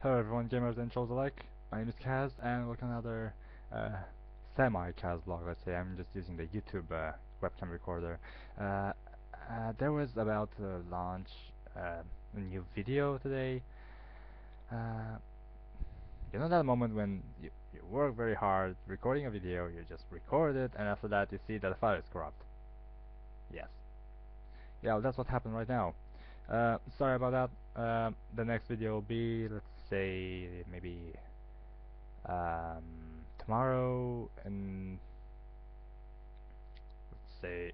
Hello everyone, gamers and trolls alike. My name is Kaz and welcome to another semi-Kaz vlog, let's say. I'm just using the YouTube webcam recorder. There was about to launch a new video today. You know that moment when you work very hard recording a video, you just record it and after that you see that the file is corrupt. Yes. Yeah, well, that's what happened right now. Sorry about that. The next video will be, let's say, maybe tomorrow, and let's say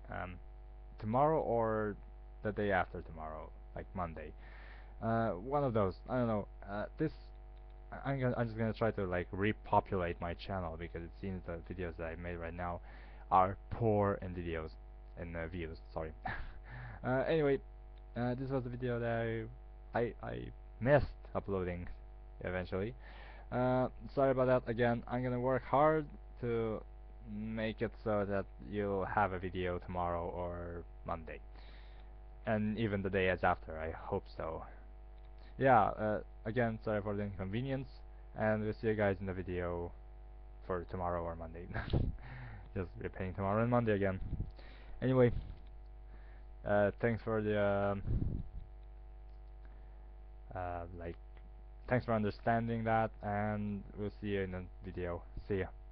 tomorrow or the day after tomorrow, like Monday. One of those. I don't know. I'm just gonna try to like repopulate my channel because it seems the videos that I made right now are poor in videos and views. Sorry. Anyway, this was the video that I missed uploading eventually. Sorry about that again. I'm gonna work hard to make it so that you'll have a video tomorrow or Monday, and even the day after. I hope so. Yeah. Again, sorry for the inconvenience, and we'll see you guys in the video for tomorrow or Monday. Just repeating tomorrow and Monday again. Anyway, thanks for the thanks for understanding that, and we'll see you in the video. See ya.